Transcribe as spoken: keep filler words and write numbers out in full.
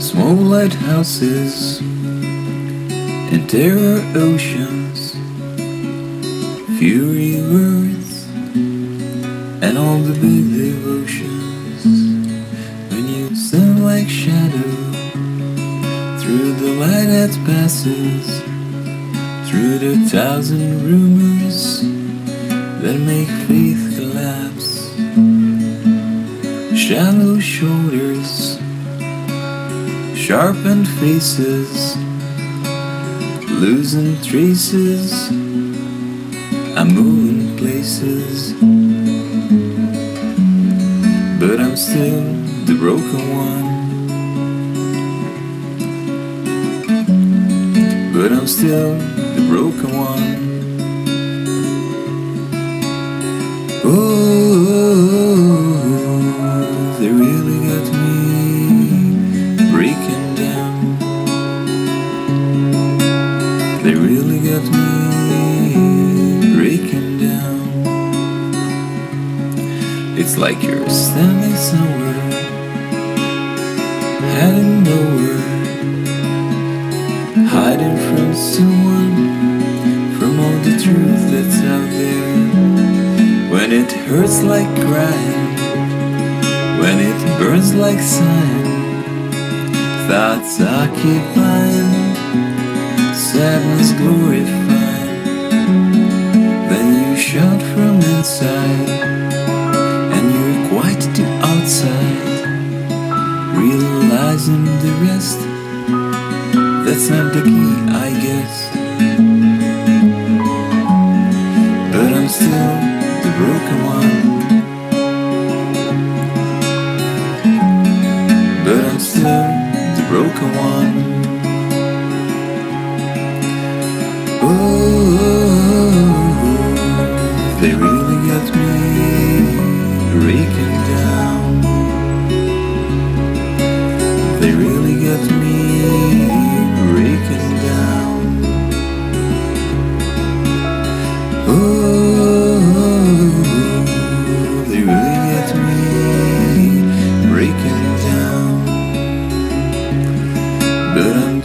Small lighthouses and terror oceans, fury words, and all the big devotions. When you stand like shadow through the light that passes, through the thousand rumors that make faith collapse. Shallow shoulders, sharpened faces, losing traces, I'm moving places, but I'm still the broken one. But I'm still the broken one. Oh, they really got me breaking. They really got me breaking down. It's like you're standing somewhere, heading nowhere, hiding from someone, from all the truth that's out there. When it hurts like crying, when it burns like sighing, thoughts occupying, sadness glorified. Then you shout from inside, and you're quite the outside, realizing the rest, that's not the key, I guess. But I'm still the broken one. But I'm still the broken one. Oh, they really got me breaking down. They really got me breaking down. Oh, they really got me breaking down. But I'm